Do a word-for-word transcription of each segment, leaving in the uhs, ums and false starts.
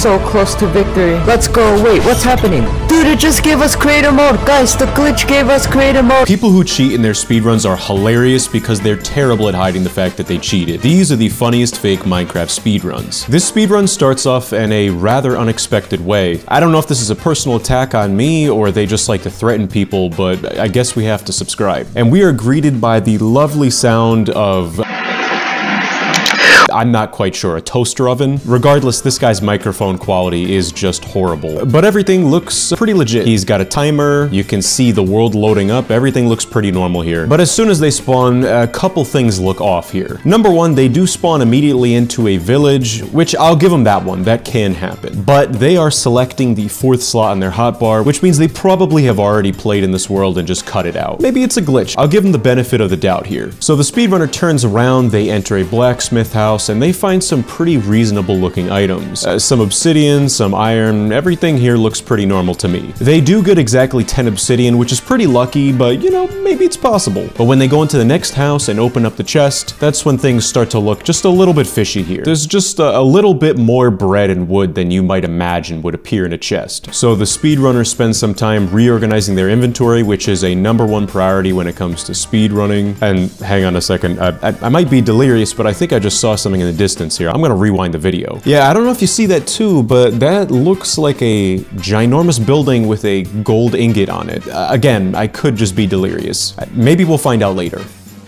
so close to victory. Let's go. Wait, what's happening? Dude, it just gave us creator mode. Guys, the glitch gave us creator mode. People who cheat in their speedruns are hilarious because they're terrible at hiding the fact that they cheated. These are the funniest fake Minecraft speedruns. This speedrun starts off in a rather unexpected way. I don't know if this is a personal attack on me or they just like to threaten people, but I guess we have to subscribe. And we are greeted by the lovely sound of... I'm not quite sure, a toaster oven? Regardless, this guy's microphone quality is just horrible. But everything looks pretty legit. He's got a timer, you can see the world loading up, everything looks pretty normal here. But as soon as they spawn, a couple things look off here. Number one, they do spawn immediately into a village, which I'll give them that one, that can happen. But they are selecting the fourth slot on their hotbar, which means they probably have already played in this world and just cut it out. Maybe it's a glitch. I'll give them the benefit of the doubt here. So the speedrunner turns around, they enter a blacksmith house, and they find some pretty reasonable looking items. Uh, some obsidian, some iron, everything here looks pretty normal to me. They do get exactly ten obsidian, which is pretty lucky, but you know, maybe it's possible. But when they go into the next house and open up the chest, that's when things start to look just a little bit fishy here. There's just a, a little bit more bread and wood than you might imagine would appear in a chest. So the speedrunner spends some time reorganizing their inventory, which is a number one priority when it comes to speedrunning. And hang on a second, I, I, I might be delirious, but I think I just saw something in the distance here. I'm gonna rewind the video. Yeah, I don't know if you see that too, but that looks like a ginormous building with a gold ingot on it. Uh, again, I could just be delirious. Maybe we'll find out later.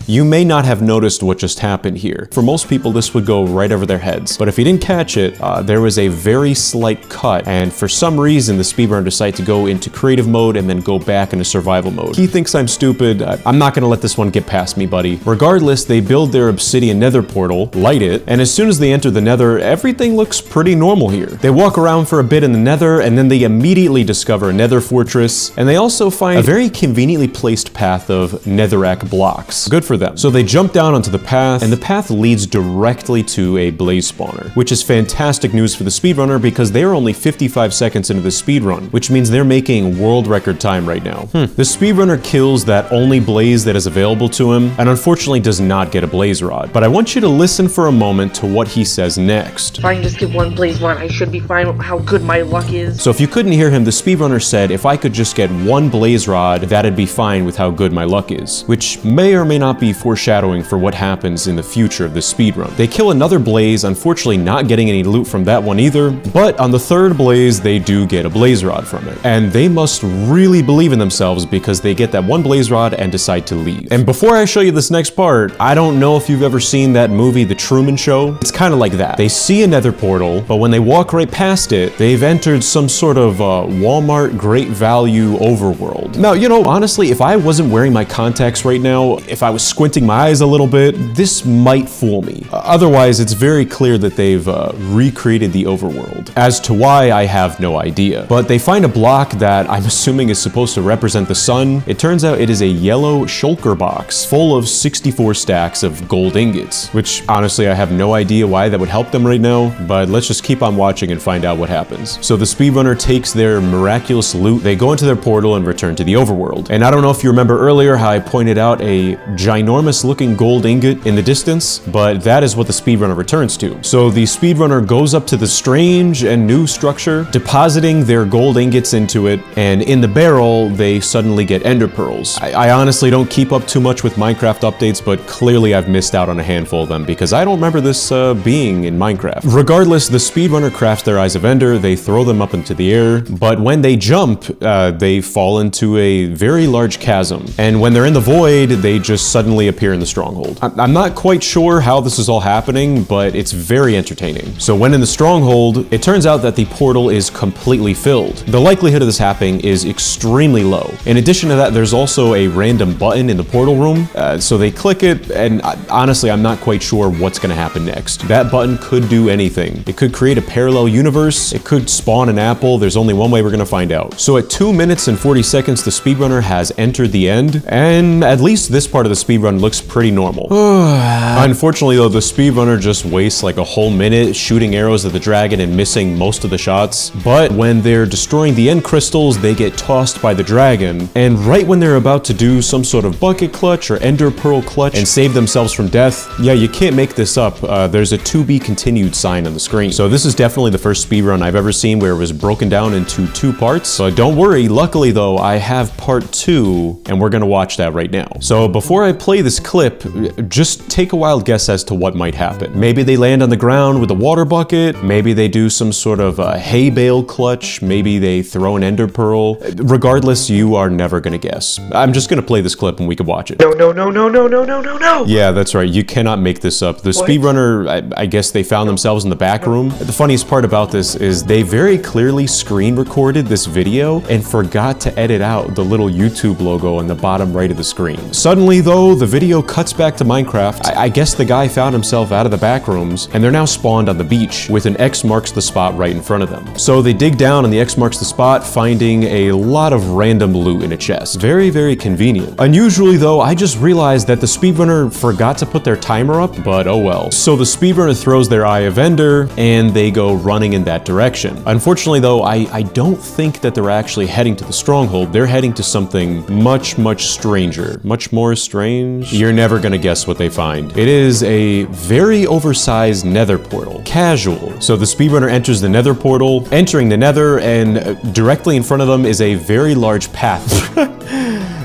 You may not have noticed what just happened here. For most people, this would go right over their heads. But if you didn't catch it, uh, there was a very slight cut, and for some reason, the speedrunner decided to go into creative mode and then go back into survival mode. He thinks I'm stupid. I I'm not gonna let this one get past me, buddy. Regardless, they build their obsidian nether portal, light it, and as soon as they enter the nether, everything looks pretty normal here. They walk around for a bit in the nether, and then they immediately discover a nether fortress, and they also find a very conveniently placed path of netherrack blocks. Good for them. So they jump down onto the path, and the path leads directly to a blaze spawner, which is fantastic news for the speedrunner because they are only fifty-five seconds into the speedrun, which means they're making world record time right now. Hmm. The speedrunner kills that only blaze that is available to him, and unfortunately does not get a blaze rod. But I want you to listen for a moment to what he says next. If I can just get one blaze rod, I should be fine with how good my luck is. So if you couldn't hear him, the speedrunner said, if I could just get one blaze rod, that'd be fine with how good my luck is, which may or may not be be foreshadowing for what happens in the future of this speedrun. They kill another blaze, unfortunately not getting any loot from that one either, but on the third blaze, they do get a blaze rod from it. And they must really believe in themselves because they get that one blaze rod and decide to leave. And before I show you this next part, I don't know if you've ever seen that movie, The Truman Show. It's kind of like that. They see a nether portal, but when they walk right past it, they've entered some sort of uh, Walmart great value overworld. Now, you know, honestly, if I wasn't wearing my contacts right now, if I was squinting my eyes a little bit, this might fool me. Uh, otherwise, it's very clear that they've uh, recreated the overworld. As to why, I have no idea. But they find a block that I'm assuming is supposed to represent the sun. It turns out it is a yellow shulker box full of sixty-four stacks of gold ingots, which honestly, I have no idea why that would help them right now, but let's just keep on watching and find out what happens. So the speedrunner takes their miraculous loot, they go into their portal and return to the overworld. And I don't know if you remember earlier how I pointed out a giant enormous looking gold ingot in the distance, but that is what the speedrunner returns to. So the speedrunner goes up to the strange and new structure, depositing their gold ingots into it, and in the barrel, they suddenly get ender pearls. I, I honestly don't keep up too much with Minecraft updates, but clearly I've missed out on a handful of them because I don't remember this uh, being in Minecraft. Regardless, the speedrunner crafts their eyes of ender, they throw them up into the air, but when they jump, uh, they fall into a very large chasm. And when they're in the void, they just suddenly appear in the stronghold. I'm not quite sure how this is all happening, but it's very entertaining. So when in the stronghold, it turns out that the portal is completely filled. The likelihood of this happening is extremely low. In addition to that, there's also a random button in the portal room, uh, so they click it, and I, honestly, I'm not quite sure what's gonna happen next. That button could do anything. It could create a parallel universe, it could spawn an apple, there's only one way we're gonna find out. So at two minutes and forty seconds the speedrunner has entered the end, and at least this part of the speedrun looks pretty normal. Unfortunately though, the speedrunner just wastes like a whole minute shooting arrows at the dragon and missing most of the shots, but when they're destroying the end crystals, they get tossed by the dragon, and right when they're about to do some sort of bucket clutch or ender pearl clutch and save themselves from death, yeah, you can't make this up, uh, there's a to be continued sign on the screen. So this is definitely the first speedrun I've ever seen where it was broken down into two parts. But don't worry, luckily though, I have part two, and we're gonna watch that right now. So before I play this clip, just take a wild guess as to what might happen. Maybe they land on the ground with a water bucket, maybe they do some sort of a hay bale clutch, maybe they throw an ender pearl. Regardless, you are never gonna guess. I'm just gonna play this clip and we can watch it. No, no, no, no, no, no, no, no, no! Yeah, that's right, you cannot make this up. The speedrunner, I, I guess they found themselves in the back room. The funniest part about this is they very clearly screen recorded this video and forgot to edit out the little YouTube logo on the bottom right of the screen. Suddenly though, the video cuts back to Minecraft. I, I guess the guy found himself out of the back rooms, and they're now spawned on the beach with an X marks the spot right in front of them. So they dig down and the X marks the spot, finding a lot of random loot in a chest. Very, very convenient. Unusually though, I just realized that the speedrunner forgot to put their timer up, but oh well. So the speedrunner throws their Eye of Ender and they go running in that direction. Unfortunately though, I, I don't think that they're actually heading to the stronghold. They're heading to something much, much stranger. Much more strange? You're never gonna guess what they find. It is a very oversized nether portal. Casual. So the speedrunner enters the nether portal, entering the nether, and directly in front of them is a very large path.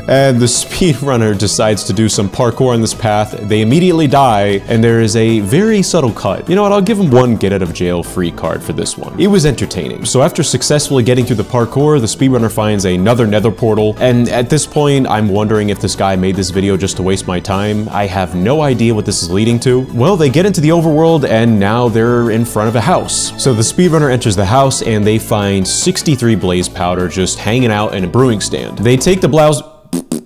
And the speedrunner decides to do some parkour on this path. They immediately die, and there is a very subtle cut. You know what, I'll give him one get out of jail free card for this one. It was entertaining. So after successfully getting through the parkour, the speedrunner finds another nether portal, and at this point, I'm wondering if this guy made this video just to waste my time. I have no idea what this is leading to. Well, they get into the overworld, and now they're in front of a house. So the speedrunner enters the house, and they find sixty-three blaze powder just hanging out in a brewing stand. They take the blouse...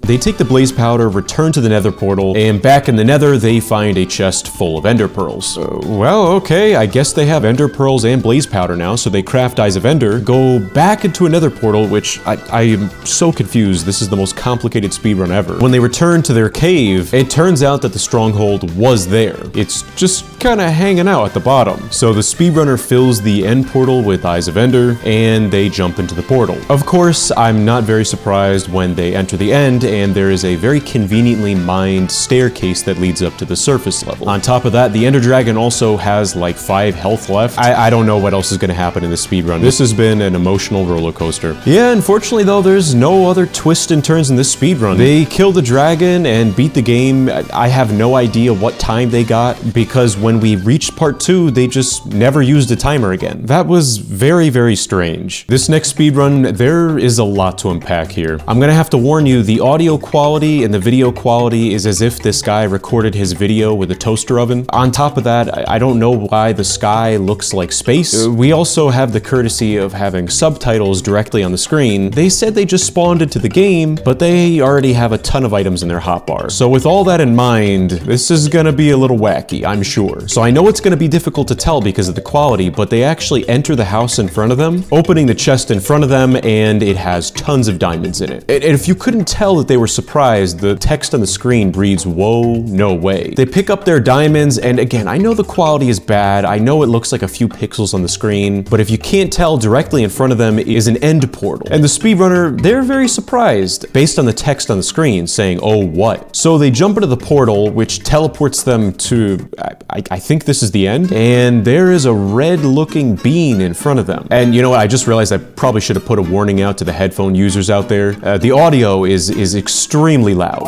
They take the blaze powder, return to the nether portal, and back in the nether, they find a chest full of ender pearls. Uh, well, okay, I guess they have ender pearls and blaze powder now, so they craft Eyes of Ender, go back into another portal, which I, I am so confused. This is the most complicated speedrun ever. When they return to their cave, it turns out that the stronghold was there. It's just kind of hanging out at the bottom. So the speedrunner fills the end portal with Eyes of Ender, and they jump into the portal. Of course, I'm not very surprised when they enter the end, and there is a very conveniently mined staircase that leads up to the surface level. On top of that, the Ender Dragon also has like five health left. I, I don't know what else is gonna happen in this speedrun. This has been an emotional roller coaster. Yeah, unfortunately though, there's no other twists and turns in this speedrun. They kill the dragon and beat the game. I have no idea what time they got, because when we reached part two, they just never used a timer again. That was very, very strange. This next speedrun, there is a lot to unpack here. I'm gonna have to warn you, the audio Audio quality and the video quality is as if this guy recorded his video with a toaster oven. On top of that, I don't know why the sky looks like space. We also have the courtesy of having subtitles directly on the screen. They said they just spawned into the game, but they already have a ton of items in their hotbar. So with all that in mind, this is gonna be a little wacky, I'm sure. So I know it's gonna be difficult to tell because of the quality, but they actually enter the house in front of them, opening the chest in front of them, and it has tons of diamonds in it. And if you couldn't tell that they were surprised, the text on the screen reads, "Whoa, no way." They pick up their diamonds, and again, I know the quality is bad, I know it looks like a few pixels on the screen, but if you can't tell, directly in front of them is an end portal. And the speedrunner, they're very surprised, based on the text on the screen saying, "Oh, what?" So they jump into the portal, which teleports them to, I, I think this is the end, and there is a red-looking bean in front of them. And you know what, I just realized I probably should have put a warning out to the headphone users out there. Uh, the audio is, is extremely loud.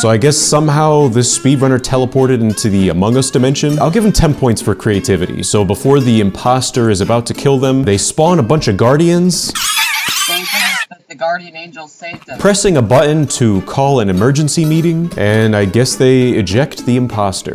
So I guess somehow this speedrunner teleported into the Among Us dimension. I'll give him ten points for creativity. So before the imposter is about to kill them, they spawn a bunch of guardians. the guardian angels saved us. Pressing a button to call an emergency meeting, and I guess they eject the imposter.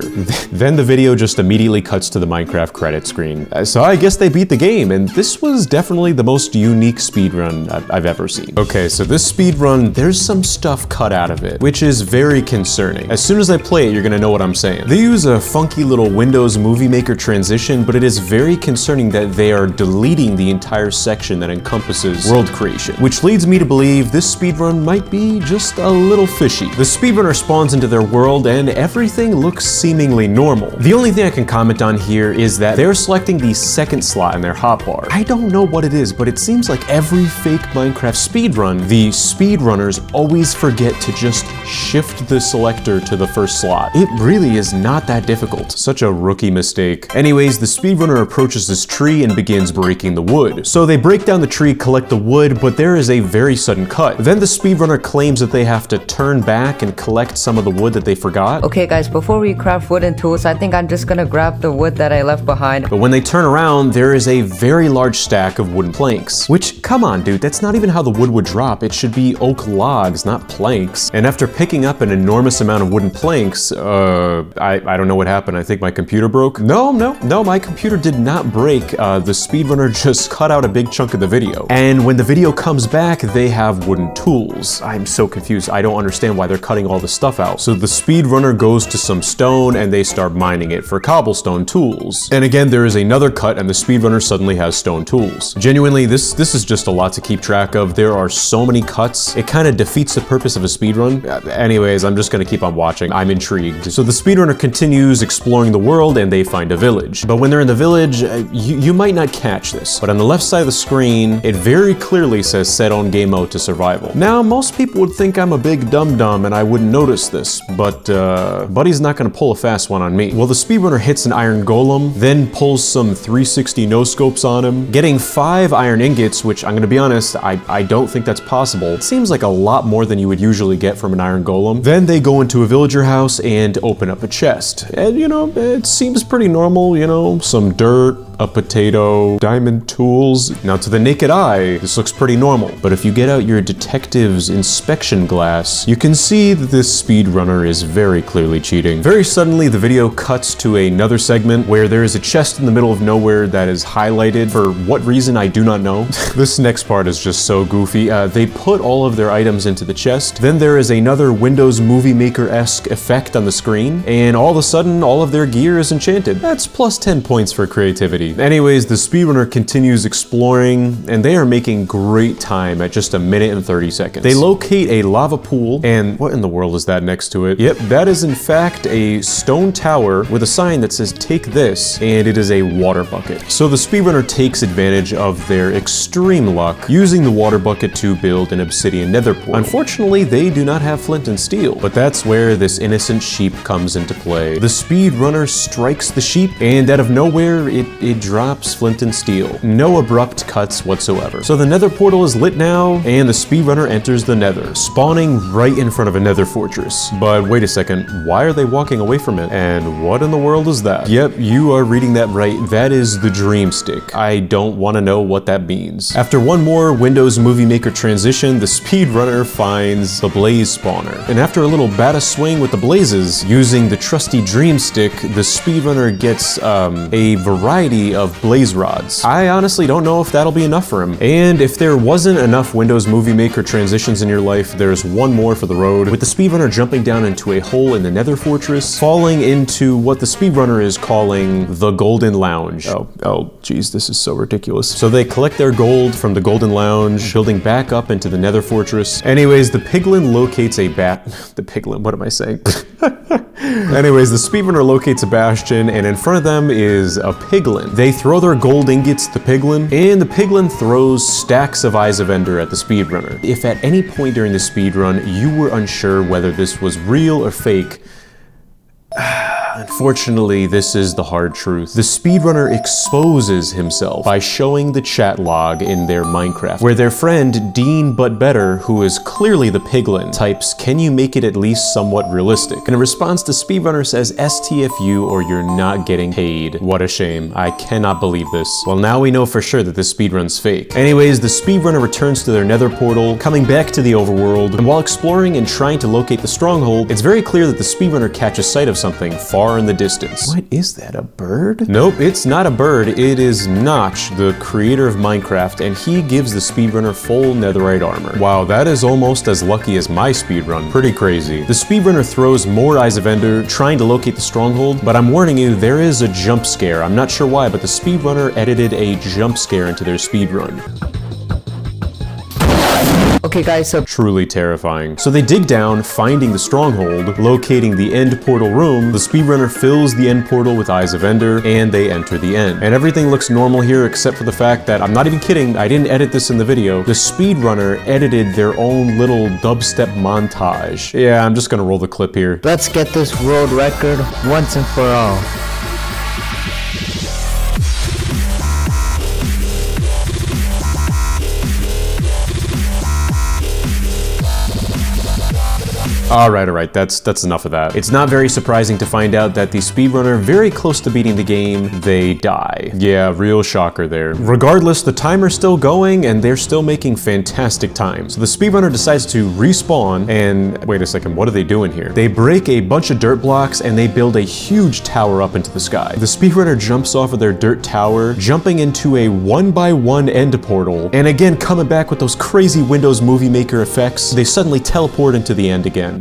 Then the video just immediately cuts to the Minecraft credit screen. So I guess they beat the game, and this was definitely the most unique speedrun I've ever seen. Okay, so this speedrun, there's some stuff cut out of it, which is very concerning. As soon as I play it, you're gonna know what I'm saying. They use a funky little Windows Movie Maker transition, but it is very concerning that they are deleting the entire section that encompasses world creation, which leads me to believe this speedrun might be just a little fishy. The speedrunner spawns into their world and everything looks seemingly normal. The only thing I can comment on here is that they're selecting the second slot in their hotbar. I don't know what it is, but it seems like every fake Minecraft speedrun, the speedrunners always forget to just shift the selector to the first slot. It really is not that difficult. Such a rookie mistake. Anyways, the speedrunner approaches this tree and begins breaking the wood. So they break down the tree, collect the wood, but there is a very sudden cut. Then the speedrunner claims that they have to turn back and collect some of the wood that they forgot. Okay guys, before we craft wooden tools, I think I'm just gonna grab the wood that I left behind. But when they turn around, there is a very large stack of wooden planks. Which, come on dude, that's not even how the wood would drop. It should be oak logs, not planks. And after picking up an enormous amount of wooden planks, uh, I, I don't know what happened. I think my computer broke. No, no, no, my computer did not break. Uh, the speedrunner just cut out a big chunk of the video. And when the video comes back, they have wooden tools. I'm so confused. I don't understand why they're cutting all this stuff out. So the speedrunner goes to some stone and they start mining it for cobblestone tools. And again, there is another cut and the speedrunner suddenly has stone tools. Genuinely, this, this is just a lot to keep track of. There are so many cuts. It kind of defeats the purpose of a speedrun. Anyways, I'm just gonna keep on watching. I'm intrigued. So the speedrunner continues exploring the world and they find a village. But when they're in the village, you, you might not catch this, but on the left side of the screen, it very clearly says set on game mode to survival. Now, most people would think I'm a big dum-dum and I wouldn't notice this, but uh, Buddy's not gonna pull a fast one on me. Well, the speedrunner hits an iron golem, then pulls some three sixty no-scopes on him, getting five iron ingots, which I'm gonna be honest, I, I don't think that's possible. It seems like a lot more than you would usually get from an iron golem. Then they go into a villager house and open up a chest. And you know, it seems pretty normal, you know, some dirt, a potato, diamond tools. Now to the naked eye, this looks pretty normal, but if you get out your detective's inspection glass, you can see that this speedrunner is very clearly cheating. Very suddenly, the video cuts to another segment where there is a chest in the middle of nowhere that is highlighted. For what reason, I do not know. This next part is just so goofy. Uh, they put all of their items into the chest, then there is another Windows Movie Maker-esque effect on the screen, and all of a sudden, all of their gear is enchanted. That's plus ten points for creativity. Anyways, the speedrunner continues exploring, and they are making great time at just a minute and thirty seconds. They locate a lava pool, and what in the world is that next to it? Yep, that is in fact a stone tower with a sign that says, take this, and it is a water bucket. So the speedrunner takes advantage of their extreme luck, using the water bucket to build an obsidian nether portal. Unfortunately, they do not have flint and steel, but that's where this innocent sheep comes into play. The speedrunner strikes the sheep, and out of nowhere, it, it drops flint and steel. No abrupt cuts whatsoever. So the nether portal is lit now, and the speedrunner enters the nether, spawning right in front of a nether fortress. But wait a second, why are they walking away from it? And what in the world is that? Yep, you are reading that right. That is the dream stick. I don't want to know what that means. After one more Windows Movie Maker transition, the speedrunner finds the blaze spawner. And after a little bata swing with the blazes, using the trusty dream stick, the speedrunner gets um, a variety of blaze rods. I honestly don't know if that'll be enough for him. And if there wasn't enough Windows Movie Maker transitions in your life, there's one more for the road, with the speedrunner jumping down into a hole in the nether fortress, falling into what the speedrunner is calling the Golden Lounge. Oh, oh, geez, this is so ridiculous. So they collect their gold from the Golden Lounge, building back up into the nether fortress. Anyways, the piglin locates a bat. The piglin, what am I saying? Anyways, the speedrunner locates a bastion, and in front of them is a piglin. They throw their gold ingots to the piglin, and the piglin throws stacks of Eyes of Ender at the speedrunner. If at any point during the speedrun you were unsure whether this was real or fake, Unfortunately, this is the hard truth. The speedrunner exposes himself by showing the chat log in their Minecraft, where their friend Dean But Better, who is clearly the piglin, types, "Can you make it at least somewhat realistic?" And in response, the speedrunner says, "S T F U or you're not getting paid." What a shame. I cannot believe this. Well, now we know for sure that this speedrun's fake. Anyways, the speedrunner returns to their nether portal, coming back to the overworld, and while exploring and trying to locate the stronghold, it's very clear that the speedrunner catches sight of something far in the distance. What is that, a bird? Nope, it's not a bird. It is Notch, the creator of Minecraft, and he gives the speedrunner full netherite armor. Wow, that is almost as lucky as my speedrun. Pretty crazy. The speedrunner throws more Eyes of Ender, trying to locate the stronghold, but I'm warning you, there is a jump scare. I'm not sure why, but the speedrunner edited a jump scare into their speedrun. Okay guys, so truly terrifying. So they dig down, finding the stronghold, locating the end portal room. The speedrunner fills the end portal with Eyes of Ender, and they enter the end. And everything looks normal here except for the fact that, I'm not even kidding, I didn't edit this in the video, the speedrunner edited their own little dubstep montage. Yeah, I'm just gonna roll the clip here. Let's get this world record once and for all. Alright, alright, that's that's enough of that. It's not very surprising to find out that the speedrunner, very close to beating the game, they die. Yeah, real shocker there. Regardless, the timer's still going, and they're still making fantastic time. So the speedrunner decides to respawn, and wait a second, what are they doing here? They break a bunch of dirt blocks, and they build a huge tower up into the sky. The speedrunner jumps off of their dirt tower, jumping into a one by one end portal, and again, coming back with those crazy Windows Movie Maker effects, they suddenly teleport into the end again.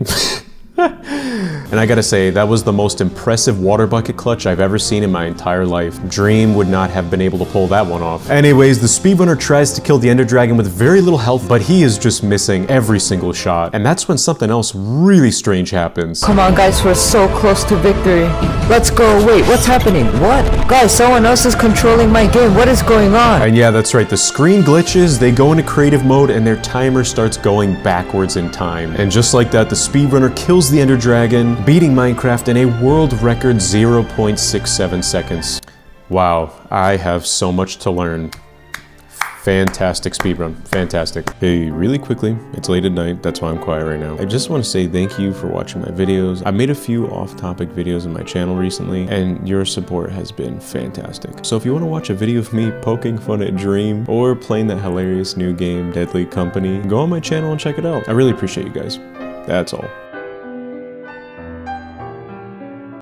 And I gotta say, that was the most impressive water bucket clutch I've ever seen in my entire life. Dream would not have been able to pull that one off. Anyways, the speedrunner tries to kill the Ender Dragon with very little health, but he is just missing every single shot. And that's when something else really strange happens. Come on guys, we're so close to victory. Let's go. Wait, what's happening? What? Guys, someone else is controlling my game. What is going on? And yeah, that's right. The screen glitches, they go into creative mode, and their timer starts going backwards in time. And just like that, the speedrunner kills the Ender Dragon, beating Minecraft in a world record zero point six seven seconds. Wow, I have so much to learn. Fantastic speedrun, fantastic. Hey, really quickly, it's late at night, that's why I'm quiet right now. I just want to say thank you for watching my videos. I made a few off-topic videos on my channel recently, and your support has been fantastic. So if you want to watch a video of me poking fun at Dream or playing that hilarious new game, Deadly Company, go on my channel and check it out. I really appreciate you guys. That's all.